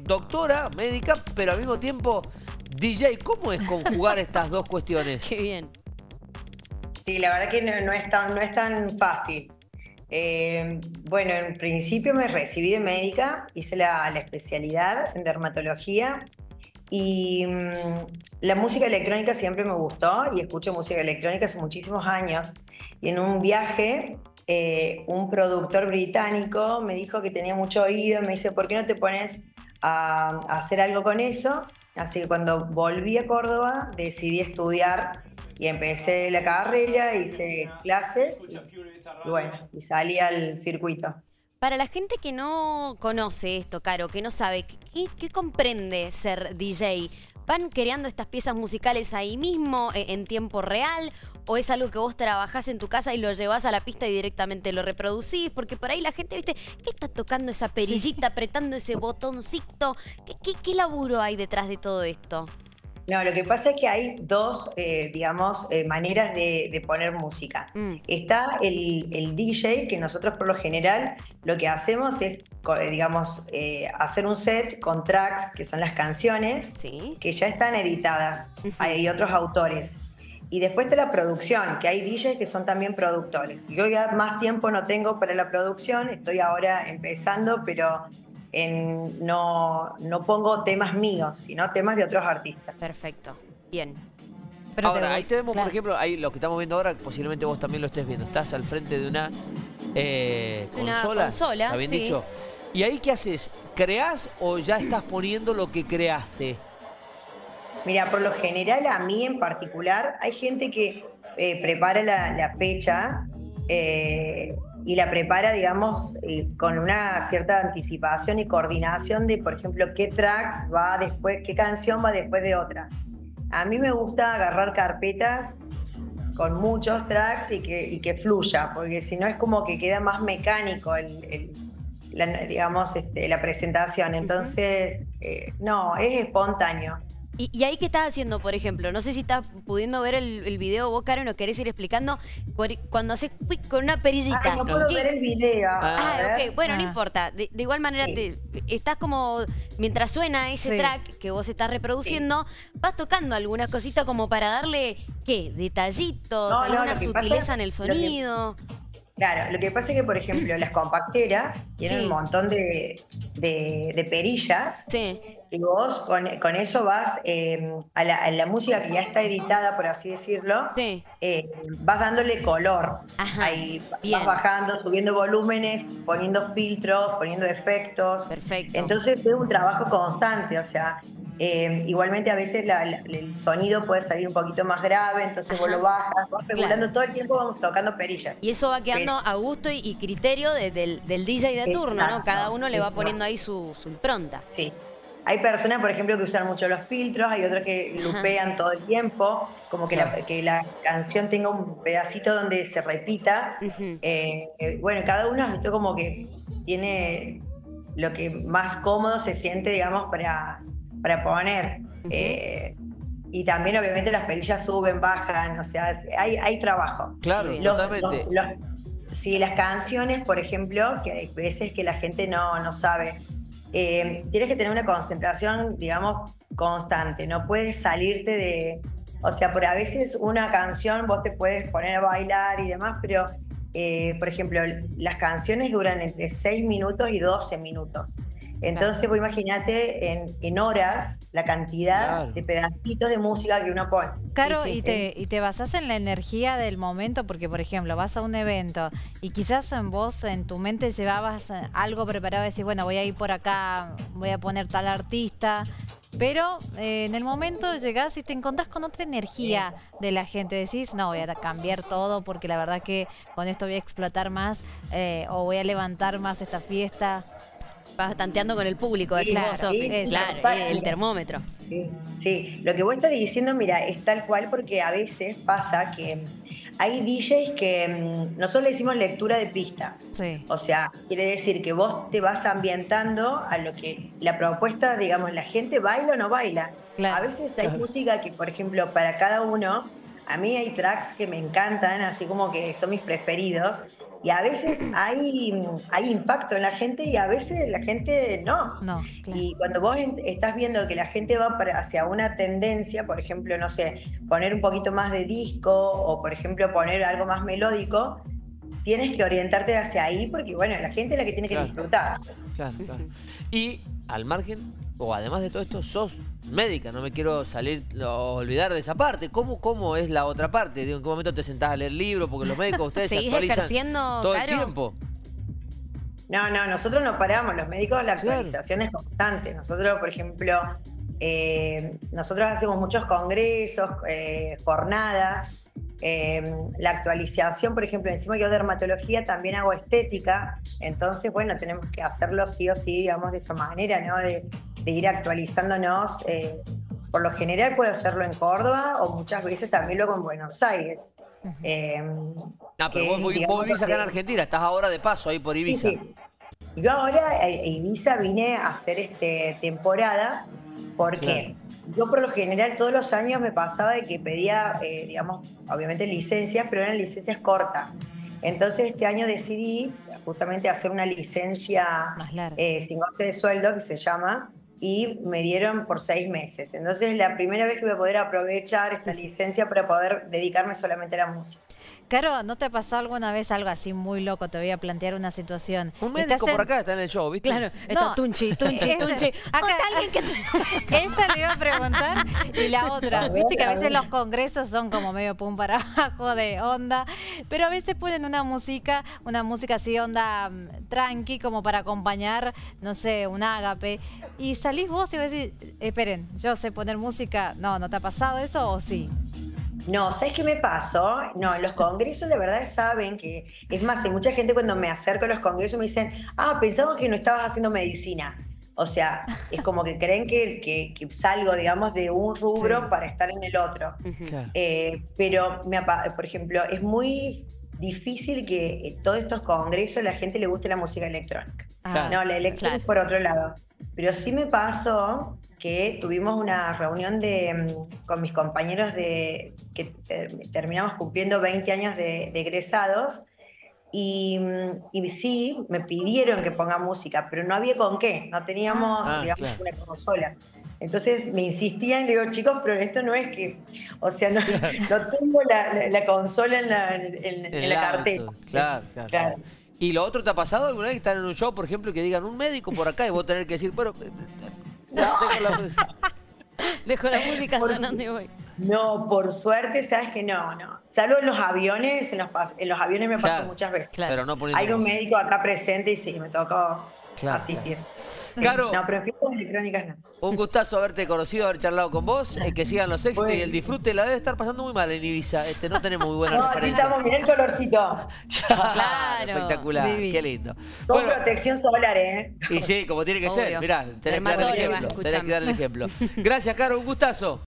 doctora, médica, pero al mismo tiempo DJ. ¿Cómo es conjugar estas dos cuestiones? Qué bien. Sí, la verdad que no es tan fácil. Bueno, en principio me recibí de médica, hice la especialidad en dermatología y la música electrónica siempre me gustó y escucho música electrónica hace muchísimos años. Y en un viaje, un productor británico me dijo que tenía mucho oído, me dice, ¿por qué no te pones a hacer algo con eso? Así que cuando volví a Córdoba decidí estudiar y empecé la carrera, hice clases y bueno, y salí al circuito. Para la gente que no conoce esto, Caro, que no sabe, ¿qué comprende ser DJ? ¿Van creando estas piezas musicales ahí mismo, en tiempo real? ¿O es algo que vos trabajás en tu casa y lo llevás a la pista y directamente lo reproducís? Porque por ahí la gente, ¿viste? ¿Qué está tocando esa perillita, apretando ese botoncito? ¿Qué laburo hay detrás de todo esto? No, lo que pasa es que hay dos, digamos, maneras de poner música. Está el DJ, que nosotros por lo general lo que hacemos es, digamos, hacer un set con tracks, que son las canciones, ¿sí?, que ya están editadas. Hay otros autores. Y después está la producción, que hay DJs que son también productores. Yo ya más tiempo no tengo para la producción, estoy ahora empezando, pero no pongo temas míos, sino temas de otros artistas. Perfecto, bien. Pero ahora, ahí tenemos, claro, por ejemplo, ahí lo que estamos viendo ahora, posiblemente vos también lo estés viendo. Estás al frente de una consola, ¿está bien dicho? ¿Y ahí qué haces? ¿Creás o ya estás poniendo lo que creaste? Mira, por lo general, a mí en particular, hay gente que prepara la fecha y la prepara, digamos, con una cierta anticipación y coordinación de, por ejemplo, qué tracks va después, qué canción va después de otra. A mí me gusta agarrar carpetas con muchos tracks y que fluya, porque si no es como que queda más mecánico la presentación. Entonces, no, es espontáneo. ¿Y ahí qué estás haciendo, por ejemplo? No sé si estás pudiendo ver el video vos, Caro, ¿nos querés ir explicando? Cuando haces clic con una perillita. Ah, no puedo ver el video. Ok. Bueno, no importa. De igual manera, sí, estás como, mientras suena ese, sí, track que vos estás reproduciendo, sí, vas tocando algunas cositas como para darle, ¿qué? Detallitos, alguna sutileza en el sonido. Claro, lo que pasa es que, por ejemplo, las compacteras tienen, sí, un montón de perillas, sí, y vos con eso vas a la música que ya está editada, por así decirlo, sí, vas dándole color. Ajá, ahí bien. Vas bajando, subiendo volúmenes, poniendo filtros, poniendo efectos. Perfecto. Entonces es un trabajo constante, o sea, igualmente a veces el sonido puede salir un poquito más grave, entonces, ajá, vos lo bajas, vas regulando, claro, todo el tiempo vamos tocando perillas. Y eso va quedando a gusto y criterio del DJ de turno, exacto, ¿no? Cada uno le va poniendo ahí su impronta. Sí. Hay personas, por ejemplo, que usan mucho los filtros, hay otros que lupean todo el tiempo, como que, claro, que la canción tenga un pedacito donde se repita. Bueno, cada uno, esto como que tiene lo que más cómodo se siente, digamos, para poner. Y también, obviamente, las perillas suben, bajan, o sea, hay trabajo. Claro, totalmente. Sí, las canciones, por ejemplo, que hay veces que la gente no sabe. Tienes que tener una concentración, digamos, constante. No puedes salirte de... O sea, por a veces una canción vos te puedes poner a bailar y demás, pero, por ejemplo, las canciones duran entre 6 minutos y 12 minutos. Entonces, claro, vos imaginate en horas la cantidad, claro, de pedacitos de música que uno pone. Claro, sí, y te basás en la energía del momento, porque, por ejemplo, vas a un evento y quizás en tu mente llevabas algo preparado, decís, bueno, voy a ir por acá, voy a poner tal artista, pero en el momento llegás y te encontrás con otra energía de la gente, decís, no, voy a cambiar todo porque la verdad que con esto voy a explotar más o voy a levantar más esta fiesta. Vas tanteando con el público, decís, claro, vos, Sofi, claro, el termómetro. Sí, sí, lo que vos estás diciendo, mira, es tal cual, porque a veces pasa que hay DJs que nosotros le decimos lectura de pista. Sí. O sea, quiere decir que vos te vas ambientando a lo que la propuesta, digamos, la gente baila o no baila. Claro. A veces hay, claro, música que, por ejemplo, para cada uno, a mí hay tracks que me encantan, así como que son mis preferidos, y a veces hay impacto en la gente y a veces la gente no. No, claro. Y cuando vos estás viendo que la gente va hacia una tendencia, por ejemplo, no sé, poner un poquito más de disco o, por ejemplo, poner algo más melódico, tienes que orientarte hacia ahí porque, bueno, la gente es la que tiene que disfrutar. Claro, claro. Y al margen, o además de todo esto, sos médica, no me quiero salir o olvidar de esa parte. ¿Cómo es la otra parte? ¿En qué momento te sentás a leer libros? Porque los médicos ustedes se actualizan todo el tiempo. No, nosotros no paramos. Los médicos, la actualización es constante. Nosotros, por ejemplo, nosotros hacemos muchos congresos, jornadas. La actualización, por ejemplo, encima yo de dermatología también hago estética, entonces, bueno, tenemos que hacerlo sí o sí, digamos, de esa manera, ¿no? De ir actualizándonos. Por lo general puedo hacerlo en Córdoba o muchas veces también lo hago en Buenos Aires. Pero vos vivís acá en Argentina, estás ahora de paso ahí por Ibiza. Sí, sí. Yo ahora a Ibiza vine a hacer temporada porque... Claro. Yo por lo general todos los años me pasaba de que pedía, digamos, obviamente licencias, pero eran licencias cortas. Entonces este año decidí justamente hacer una licencia sin goce de sueldo, que se llama, y me dieron por 6 meses. Entonces es la primera vez que voy a poder aprovechar esta licencia para poder dedicarme solamente a la música. Caro, ¿no te ha pasado alguna vez algo así muy loco? Te voy a plantear una situación. Un médico por acá está en el show, ¿viste? Claro, está tunchi. Acá, alguien que... Esa le iba a preguntar. Y la otra, viste que a veces los congresos son como medio pum para abajo de onda, pero a veces ponen una música así onda tranqui, como para acompañar, no sé, un ágape. Y salís vos y vas a decir, esperen, yo sé poner música. ¿No te ha pasado eso o sí? No, ¿sabes qué me pasó? No, los congresos de verdad saben que... Es más, hay mucha gente cuando me acerco a los congresos me dicen, pensamos que no estabas haciendo medicina. O sea, es como que creen que salgo, digamos, de un rubro para estar en el otro. Pero, por ejemplo, es muy difícil que en todos estos congresos a la gente le guste la música electrónica. No, la electrónica es por otro lado. Pero sí me pasó... que tuvimos una reunión con mis compañeros terminamos cumpliendo 20 años de egresados y sí, me pidieron que ponga música, pero no había con qué, no teníamos una consola. Entonces me insistían, le digo, chicos, pero esto no es que... O sea, no tengo la consola en la cartera. Claro. ¿Y lo otro te ha pasado alguna vez que están en un show, por ejemplo, que digan un médico por acá y vos tenés que decir, bueno... Dejo la música sonando y voy. No, por suerte, sabes que no. Salvo en los aviones, en los aviones me pasó muchas veces. Pero no hay un médico acá presente y sí, me tocó asistir. Claro. No, pero fiestas electrónicas no. Un gustazo haberte conocido, haber charlado con vos, que sigan los éxitos y el disfrute. La debe estar pasando muy mal en Ibiza, no tenemos muy buenas referencias. Aquí estamos, mirá el colorcito. Claro. Espectacular, divino. Qué lindo. Con protección solar, ¿eh? Y sí, como tiene que ser, mirá, tenés que dar el ejemplo. Gracias, Caro, un gustazo.